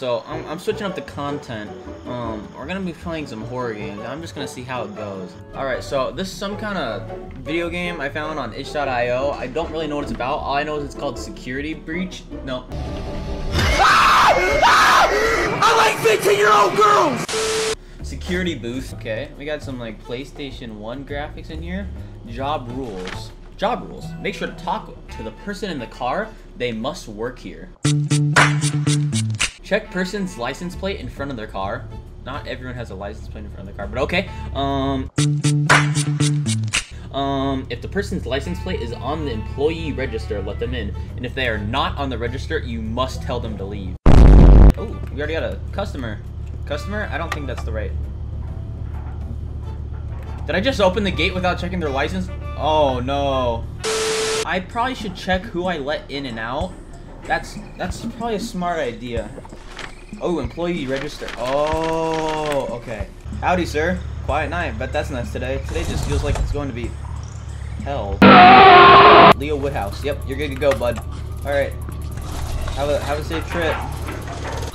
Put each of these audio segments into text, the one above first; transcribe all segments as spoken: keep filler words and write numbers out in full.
So I'm, I'm switching up the content. Um, we're gonna be playing some horror games. I'm just gonna see how it goes. All right, so this is some kind of video game I found on itch dot i o. I don't really know what it's about. All I know is it's called Security Breach. No. Ah! Ah! I like fifteen year old girls. Security Booth. Okay, we got some like PlayStation one graphics in here. Job rules. Job rules. Make sure to talk to the person in the car. They must work here. Check person's license plate in front of their car. Not everyone has a license plate in front of their car, but okay. Um, um, if the person's license plate is on the employee register, let them in. And if they are not on the register, you must tell them to leave. Oh, we already got a customer. Customer? I don't think that's the right. Did I just open the gate without checking their license? Oh no. I probably should check who I let in and out. That's that's probably a smart idea. Oh, employee register. Oh, okay. Howdy, sir. Quiet night. Bet that's nice today. Today just feels like it's going to be hell. Leo Woodhouse. Yep, you're good to go, bud. All right. Have a have a safe trip.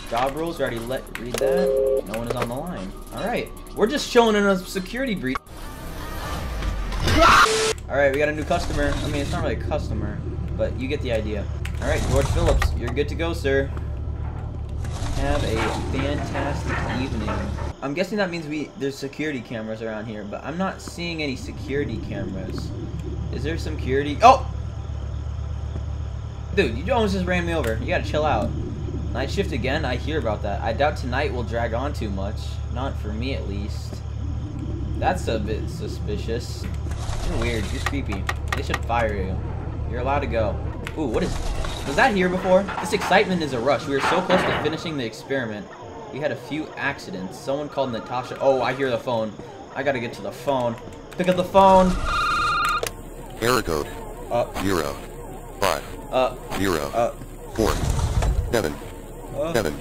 Job rules. Already let read that. No one is on the line. All right. We're just chilling in a security breach. All right, we got a new customer. I mean, it's not really a customer, but you get the idea. All right, George Phillips, you're good to go, sir. Have a fantastic evening. I'm guessing that means we there's security cameras around here, but I'm not seeing any security cameras. Is there some security? Oh! Dude, you almost just ran me over. You gotta chill out. Night shift again? I hear about that. I doubt tonight will drag on too much. Not for me, at least. That's a bit suspicious. You're weird. You're creepy. They should fire you. You're allowed to go. Ooh, what is... Was that here before? This excitement is a rush. We were so close to finishing the experiment. We had a few accidents. Someone called Natasha. Oh, I hear the phone. I gotta get to the phone. Pick up the phone. Error code. Uh. Zero. Five. Uh. Zero. Uh. Four. Seven. Uh, seven.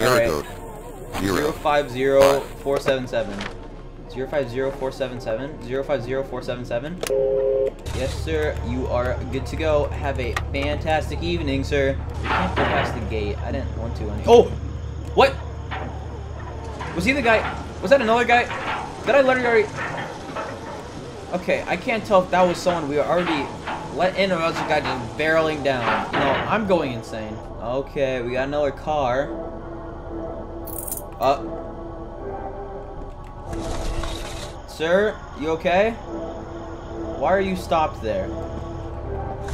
Error right. code. Zero. Zero five zero five. four seven seven. zero five zero four seven seven zero five zero four seven seven. Yes, sir. You are good to go. Have a fantastic evening, sir. We can't go past the gate. I didn't want to anyway. Oh! What? Was he the guy? Was that another guy? Did I literally already... Okay, I can't tell if that was someone we were already let in or else the guy just barreling down. You know, I'm going insane. Okay, we got another car. Uh... Sir, you okay? Why are you stopped there?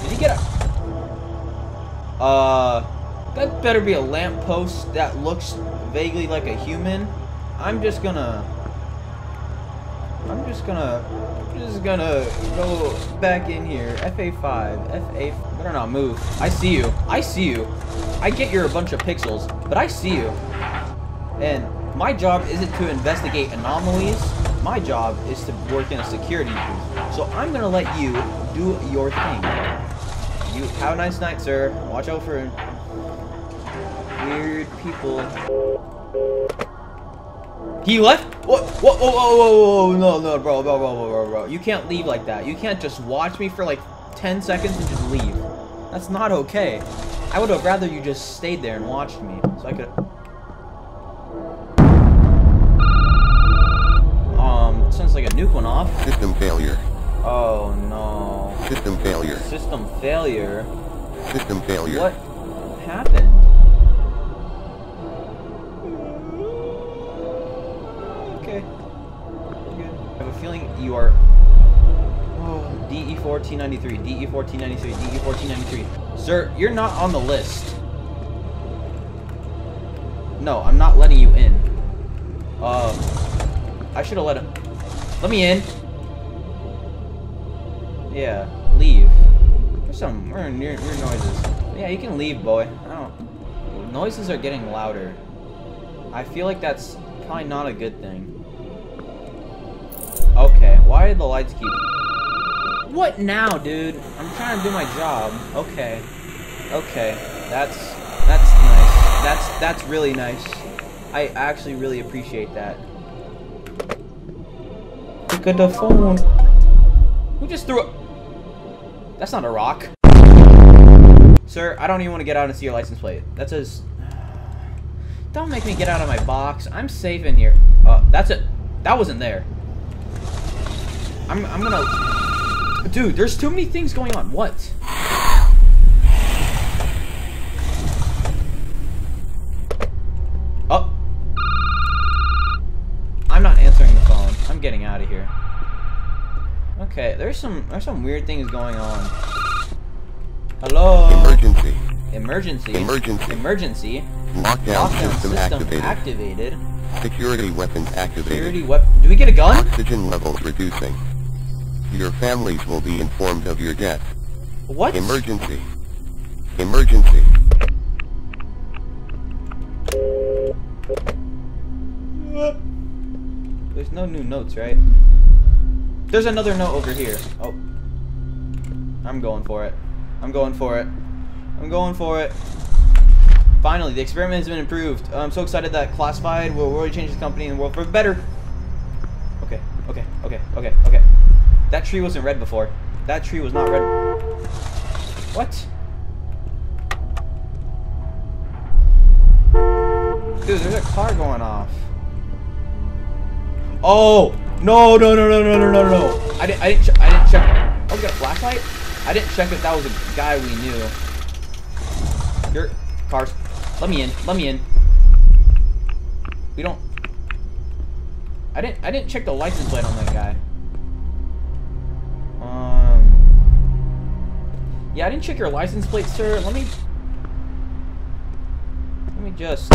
Did you get a... Uh... That better be a lamppost that looks vaguely like a human. I'm just gonna... I'm just gonna... I'm just gonna go back in here. F A five. F A... Better not move. I see you. I see you. I get you're a bunch of pixels, but I see you. And my job isn't to investigate anomalies. My job is to work in a security booth, so I'm gonna let you do your thing. You have a nice night, sir. Watch out for weird people. He left? What? Whoa, whoa, whoa, whoa, whoa! No, no, bro, bro, bro, bro, bro, bro! You can't leave like that. You can't just watch me for like ten seconds and just leave. That's not okay. I would have rather you just stayed there and watched me, so I could. Sounds like a nuke went off. System failure. Oh no. System failure. System failure. System failure. What happened? Okay. Good. I have a feeling you are. Oh. D E fourteen ninety-three. D E fourteen ninety-three. D E fourteen ninety-three. Sir, you're not on the list. No, I'm not letting you in. Um, uh, I should have let him. Let me in. Yeah, leave. There's some weird, weird noises. Yeah, you can leave, boy. I don't. Noises are getting louder. I feel like that's probably not a good thing. Okay, why did the lights keep? What now, dude? I'm trying to do my job. Okay, okay, that's that's nice. That's that's really nice. I actually really appreciate that. Look at the phone. Who just threw a... That's not a rock. Sir, I don't even want to get out and see your license plate. That says... Don't make me get out of my box. I'm safe in here. Uh, that's it. That wasn't there. I'm, I'm gonna... Dude, there's too many things going on. What? Oh. I'm not answering the phone. I'm getting out of here. Okay, there's some there's some weird things going on. Hello? Emergency. Emergency. Emergency. Emergency. Lockdown, Lockdown system, system activated. activated. Security weapons activated. Security weapon. Do we get a gun? Oxygen levels reducing. Your families will be informed of your death. What? Emergency. Emergency. There's no new notes, right? There's another note over here. Oh. I'm going for it. I'm going for it. I'm going for it. Finally, the experiment has been improved. I'm so excited that Classified will really change the company and the world for better. Okay, okay, okay, okay, okay. That tree wasn't red before. That tree was not red. What? Dude, there's a car going off. Oh! No, no, no, no, no, no, no, no. I didn't, I didn't, ch I didn't check. Oh, we got a flashlight? I didn't check if that was a guy we knew. Your cars. Let me in. Let me in. We don't. I didn't, I didn't check the license plate on that guy. Um. Yeah, I didn't check your license plate, sir. Let me. Let me just.